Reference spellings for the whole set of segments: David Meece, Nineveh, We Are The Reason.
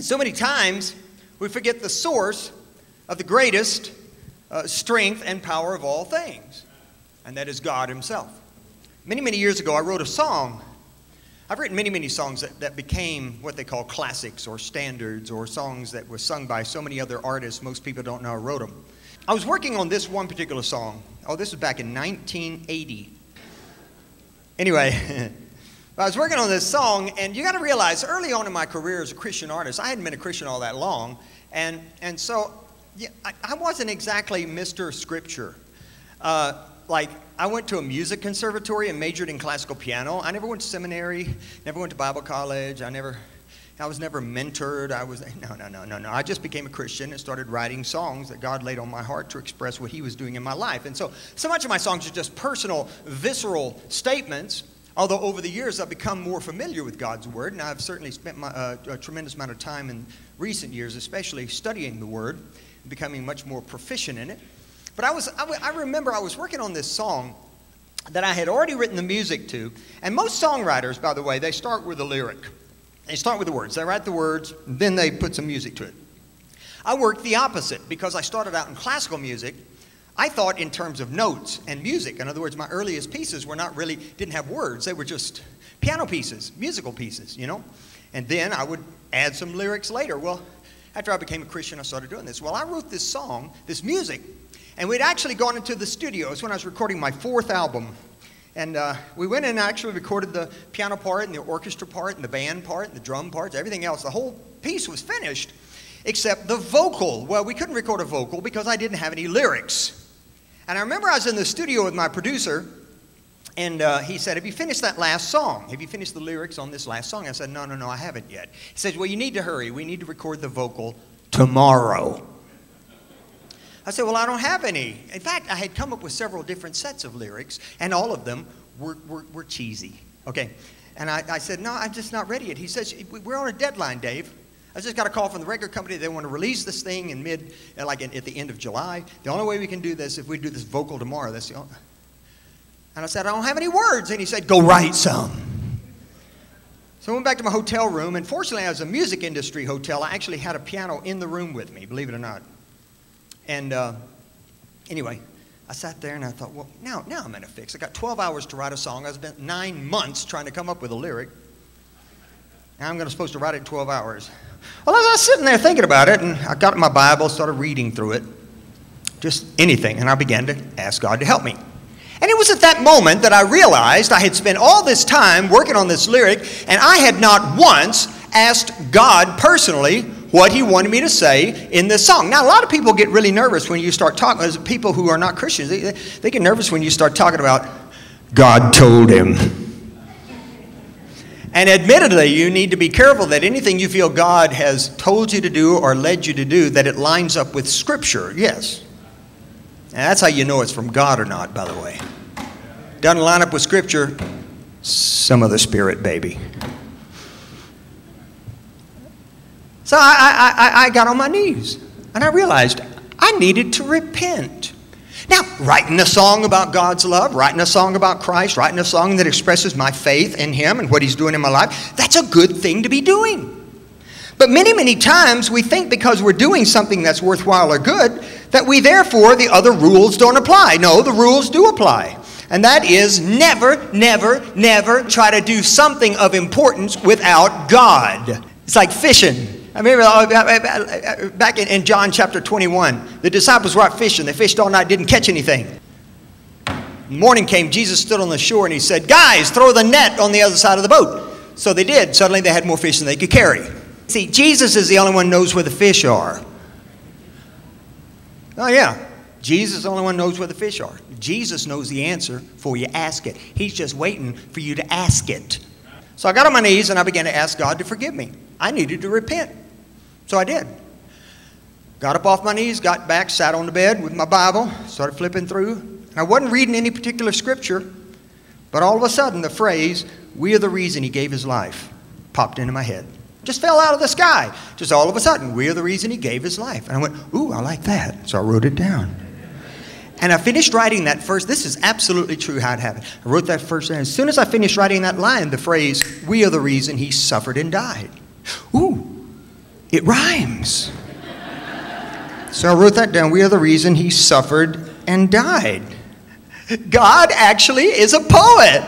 And so many times we forget the source of the greatest strength and power of all things, and that is God himself. Many, many years ago, I wrote a song. I've written many, many songs that became what they call classics or standards or songs that were sung by so many other artists most people don't know who wrote them. I was working on this one particular song. Oh, this was back in 1980. Anyway, I was working on this song, and you got to realize early on in my career as a Christian artist, I hadn't been a Christian all that long, and so yeah, I wasn't exactly Mr. Scripture. Like, I went to a music conservatory and majored in classical piano. I never went to seminary, never went to Bible college. I was never mentored. No. I just became a Christian and started writing songs that God laid on my heart to express what he was doing in my life. And so much of my songs are just personal, visceral statements, although over the years I've become more familiar with God's word, and I've certainly spent a tremendous amount of time in recent years, especially studying the word, and becoming much more proficient in it. But I remember I was working on this song that I had already written the music to. And most songwriters, by the way, they start with a lyric. They start with the words. They write the words, then they put some music to it. I worked the opposite because I started out in classical music. I thought in terms of notes and music. In other words, my earliest pieces were not really, didn't have words. They were just piano pieces, musical pieces, you know. And then I would add some lyrics later. Well, after I became a Christian, I started doing this. Well, I wrote this song, this music, and we'd actually gone into the studios when I was recording my fourth album. And we went in and actually recorded the piano part and the orchestra part and the band part and the drum parts, everything else. The whole piece was finished except the vocal. Well, we couldn't record a vocal because I didn't have any lyrics. And I remember I was in the studio with my producer, and he said, "Have you finished that last song? Have you finished the lyrics on this last song?" I said, No, I haven't yet." He said, "Well, you need to hurry. We need to record the vocal tomorrow." I said, "Well, I don't have any." In fact, I had come up with several different sets of lyrics, and all of them were cheesy. Okay. And I said, "No, I'm just not ready yet." He says, "We're on a deadline, Dave. I just got a call from the record company. They want to release this thing at the end of July. The only way we can do this is if we do this vocal tomorrow. That's the only." And I said, "I don't have any words." And he said, "Go write some." So I went back to my hotel room, and fortunately, I was a music industry hotel. I actually had a piano in the room with me, believe it or not. And anyway, I sat there and I thought, well, now I'm in a fix. I got 12 hours to write a song. I spent 9 months trying to come up with a lyric. And I'm supposed to write it in 12 hours. Well, as I was sitting there thinking about it, and I got my Bible, started reading through it, just anything, and I began to ask God to help me. And it was at that moment that I realized I had spent all this time working on this lyric, and I had not once asked God personally what he wanted me to say in this song. Now, a lot of people get really nervous when you start talking. As people who are not Christians, they get nervous when you start talking about God told him. And admittedly, you need to be careful that anything you feel God has told you to do or led you to do, that it lines up with Scripture. Yes. And that's how you know it's from God or not, by the way. Doesn't line up with Scripture, some other spirit, baby. So I got on my knees, and I realized I needed to repent. Now, writing a song about God's love, writing a song about Christ, writing a song that expresses my faith in him and what he's doing in my life, that's a good thing to be doing. But many, many times we think because we're doing something that's worthwhile or good, that we therefore, the other rules don't apply. No, the rules do apply. And that is never, never, never try to do something of importance without God. It's like fishing. I remember back in John chapter 21, the disciples were out fishing. They fished all night, didn't catch anything. Morning came, Jesus stood on the shore and he said, "Guys, throw the net on the other side of the boat." So they did. Suddenly they had more fish than they could carry. See, Jesus is the only one who knows where the fish are. Oh yeah, Jesus is the only one who knows where the fish are. Jesus knows the answer before you ask it. He's just waiting for you to ask it. So I got on my knees and I began to ask God to forgive me. I needed to repent. So I did. Got up off my knees, got back, sat on the bed with my Bible, started flipping through. And I wasn't reading any particular scripture, but all of a sudden the phrase, "We are the reason he gave his life," popped into my head. Just fell out of the sky. Just all of a sudden, "We are the reason he gave his life." And I went, "Ooh, I like that." So I wrote it down. And I finished writing that first. This is absolutely true how it happened. I wrote that first, and as soon as I finished writing that line, the phrase, "We are the reason he suffered and died." Ooh, It rhymes. So I wrote that down. We are the reason he suffered and died. God actually is a poet.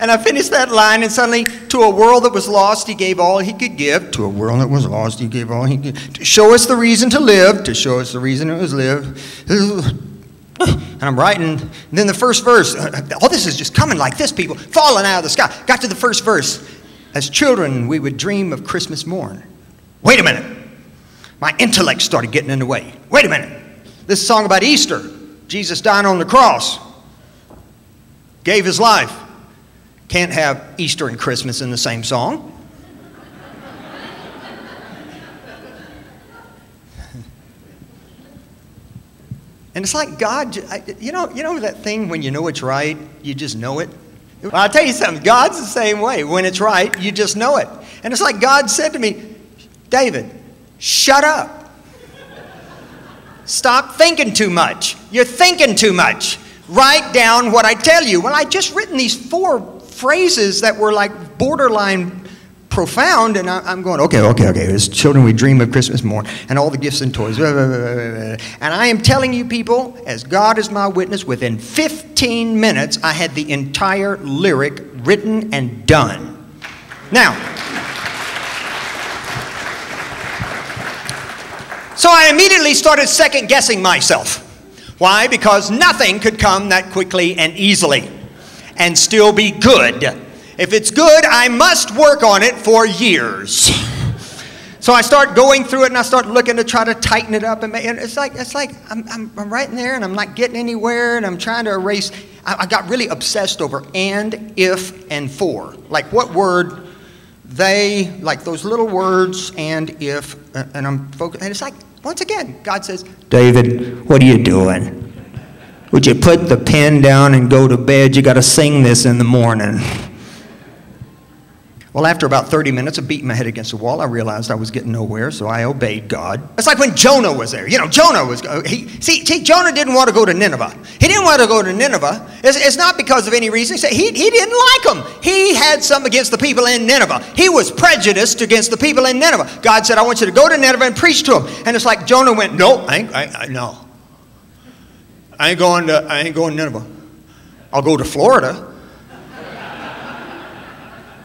And I finished that line, and suddenly, to a world that was lost, he gave all he could give. To a world that was lost, he gave all he could give. To show us the reason to live. To show us the reason it was lived. And I'm writing. And then the first verse. All this is just coming like this, people. Falling out of the sky. Got to the first verse. As children, we would dream of Christmas morn. Wait a minute. My intellect started getting in the way. Wait a minute. This song about Easter. Jesus died on the cross. Gave his life. Can't have Easter and Christmas in the same song. And it's like God, you know that thing when you know it's right, you just know it? Well, I'll tell you something, God's the same way. When it's right, you just know it. And it's like God said to me, David, shut up. Stop thinking too much. You're thinking too much. Write down what I tell you. Well, I'd just written these four phrases that were like borderline profound, and I'm going, okay. As children, we dream of Christmas morn and all the gifts and toys. Blah, blah, blah, blah. And I am telling you people, as God is my witness, within 15 minutes, I had the entire lyric written and done. Now, so I immediately started second-guessing myself. Why? Because nothing could come that quickly and easily and still be good. If it's good, I must work on it for years. So I start going through it, and I start looking to try to tighten it up. And it's like I'm right in there, and I'm not getting anywhere, and I'm trying to erase. I got really obsessed over and, if, and for. Like what word they, like those little words, and, if, and I'm focused. And it's like, once again, God says, David, what are you doing? Would you put the pen down and go to bed? You got to sing this in the morning. Well, after about 30 minutes of beating my head against the wall, I realized I was getting nowhere, so I obeyed God. It's like when Jonah was there. You know, Jonah was, Jonah didn't want to go to Nineveh. He didn't want to go to Nineveh. It's not because of any reason. He didn't like them. He had something against the people in Nineveh. He was prejudiced against the people in Nineveh. God said, I want you to go to Nineveh and preach to them. And it's like Jonah went, no, no. I ain't going to Nineveh. I'll go to Florida.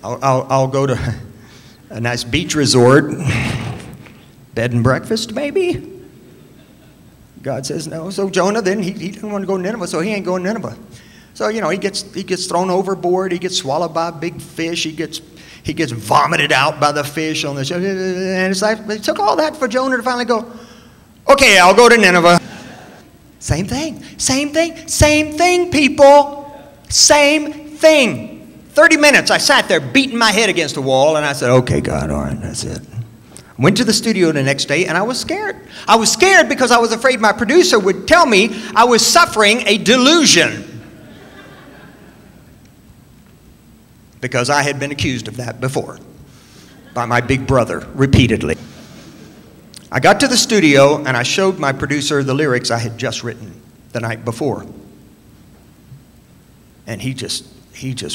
I'll go to a nice beach resort, bed and breakfast maybe. God says no. So Jonah then, he didn't want to go to Nineveh, so he ain't going to Nineveh. So, you know, he gets thrown overboard, he gets swallowed by a big fish, he gets vomited out by the fish on the shore. And it's like, it took all that for Jonah to finally go, okay, I'll go to Nineveh. Same thing, same thing, same thing, people. Same thing. 30 minutes, I sat there beating my head against the wall, and I said, okay, God, all right, that's it. I went to the studio the next day, and I was scared. I was scared because I was afraid my producer would tell me I was suffering a delusion. Because I had been accused of that before by my big brother repeatedly. I got to the studio, and I showed my producer the lyrics I had just written the night before. And he just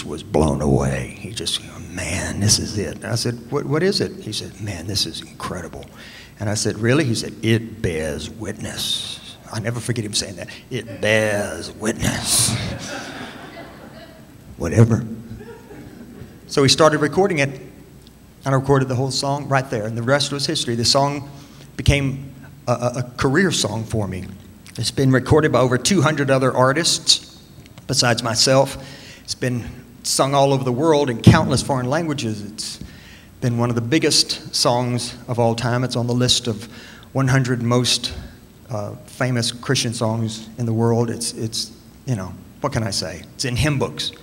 was blown away. He just, man, this is it. And I said, what is it? He said, man, this is incredible. And I said, really? He said, it bears witness. I never forget him saying that. It bears witness. Whatever. So we started recording it, and I recorded the whole song right there, and the rest was history. The song became a career song for me. It's been recorded by over 200 other artists besides myself. It's been sung all over the world in countless foreign languages. It's been one of the biggest songs of all time. It's on the list of 100 most famous Christian songs in the world. It's, you know, what can I say? It's in hymn books.